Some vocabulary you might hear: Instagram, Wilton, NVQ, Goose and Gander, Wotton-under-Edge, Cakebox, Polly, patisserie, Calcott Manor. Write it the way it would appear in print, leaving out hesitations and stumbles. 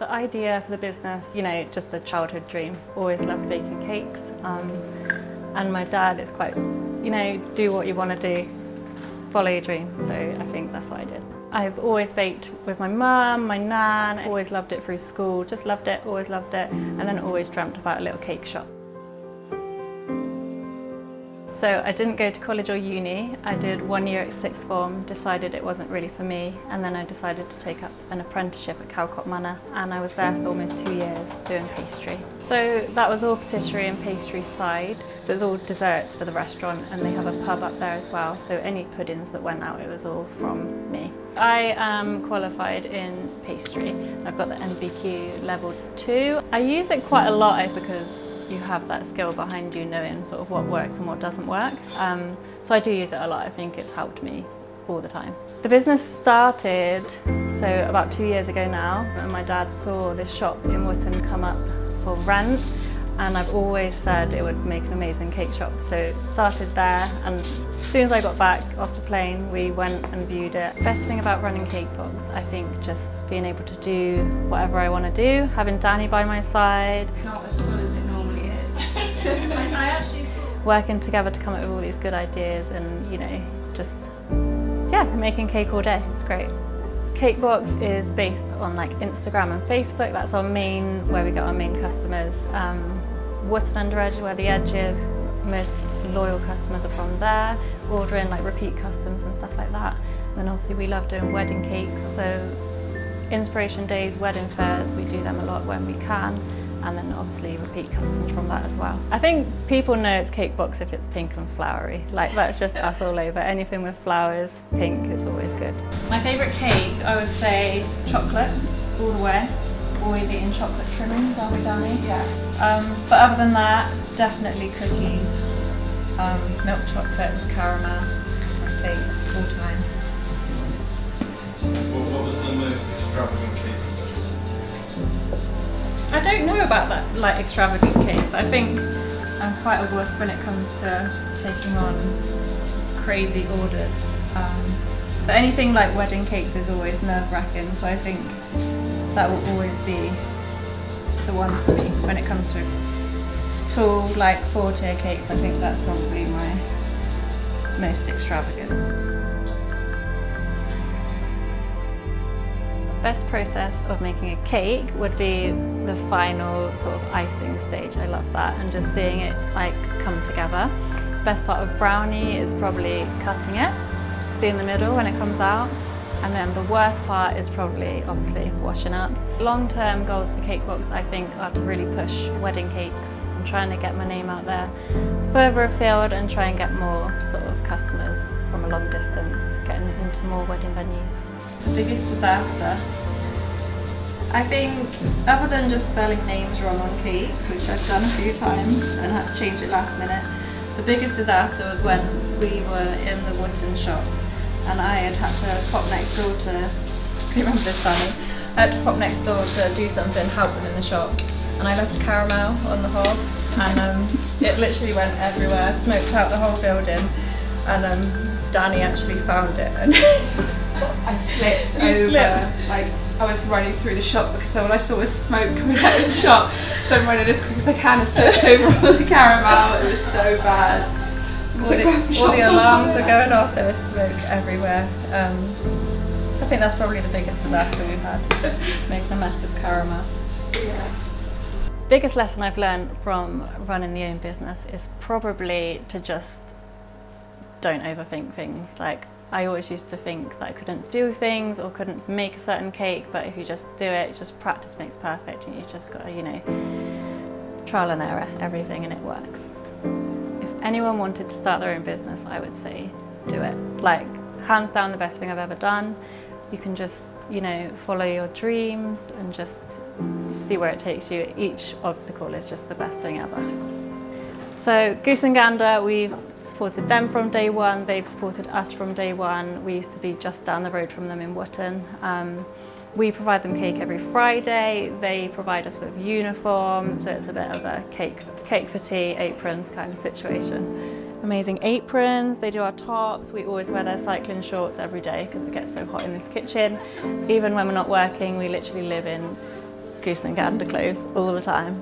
The idea for the business, you know, just a childhood dream. Always loved baking cakes. And my dad is quite, you know, do what you want to do, follow your dream. So I think that's what I did. I've always baked with my mum, my nan. I always loved it through school, just loved it, always loved it. And then always dreamt about a little cake shop. So I didn't go to college or uni. I did 1 year at sixth form, decided it wasn't really for me, and then I decided to take up an apprenticeship at Calcott Manor, and I was there for almost 2 years doing pastry. So that was all patisserie and pastry side, so it's all desserts for the restaurant, and they have a pub up there as well, so any puddings that went out, it was all from me. I am qualified in pastry. I've got the NVQ level 2. I use it quite a lot because you have that skill behind you, knowing sort of what works and what doesn't work. So I do use it a lot. I think it's helped me all the time. The business started, so about 2 years ago now, and my dad saw this shop in Wilton come up for rent, and I've always said it would make an amazing cake shop. So started there, and as soon as I got back off the plane, we went and viewed it. Best thing about running Cakebox, I think, just being able to do whatever I want to do, having Danny by my side. Not as fun as it normally is. Working together to come up with all these good ideas, and, you know, just, yeah, making cake all day. It's great. Cakebox is based on like Instagram and Facebook. That's our main, where we get our main customers. Wotton-under-Edge, where the edge is, most loyal customers are from there, ordering like repeat customs and stuff like that. And then obviously we love doing wedding cakes, so inspiration days, wedding fairs, we do them a lot when we can. And then obviously repeat customs from that as well. I think people know it's Cakebox if it's pink and flowery. Like, that's just us all over. Anything with flowers, pink, it's always good. My favourite cake, I would say chocolate, all the way. Always eating chocolate trimmings, aren't we, Danny? Yeah. But other than that, definitely cookies, milk chocolate, caramel. That's my favourite, all time. What was the most extravagant cake? I don't know about that, like extravagant cakes. I think I'm quite a wuss when it comes to taking on crazy orders. But anything like wedding cakes is always nerve-wracking, so I think that will always be the one for me. When it comes to tall, like four-tier cakes, I think that's probably my most extravagant. Best process of making a cake would be the final sort of icing stage. I love that, and just seeing it like come together. Best part of brownie is probably cutting it, seeing the middle when it comes out, and then the worst part is probably obviously washing up. Long-term goals for Cakebox, I think, are to really push wedding cakes. I'm trying to get my name out there further afield and try and get more sort of customers from a long distance, getting into more wedding venues. The biggest disaster, I think, other than just spelling names wrong on cakes, which I've done a few times and had to change it last minute, the biggest disaster was when we were in the Wilton shop and I had to pop next door to, I can't remember this time, I had to pop next door to do something, help in the shop, and I left caramel on the hob, and it literally went everywhere, smoked out the whole building, and Danny actually found it. And I slipped over, like I was running through the shop because all I saw was smoke coming out of the shop, so I'm running as quick as I can and slipped over all the caramel. It was so bad. All the alarms were going off, there was smoke everywhere. I think that's probably the biggest disaster we've had, making a mess with caramel. Yeah. Biggest lesson I've learned from running the own business is probably to just don't overthink things. Like, I always used to think that I couldn't do things or couldn't make a certain cake, but if you just do it, just practice makes perfect, and you just gotta, you know, trial and error everything, and it works. If anyone wanted to start their own business, I would say do it. Like, hands down, the best thing I've ever done. You can just, you know, follow your dreams and just see where it takes you. Each obstacle is just the best thing ever. So Goose and Gander, we've supported them from day one, they've supported us from day one. We used to be just down the road from them in Wotton. We provide them cake every Friday, they provide us with uniform, so it's a bit of a cake for tea, aprons kind of situation. Amazing aprons, they do our tops, we always wear their cycling shorts every day because it gets so hot in this kitchen. Even when we're not working, we literally live in Goose and Gander clothes all the time.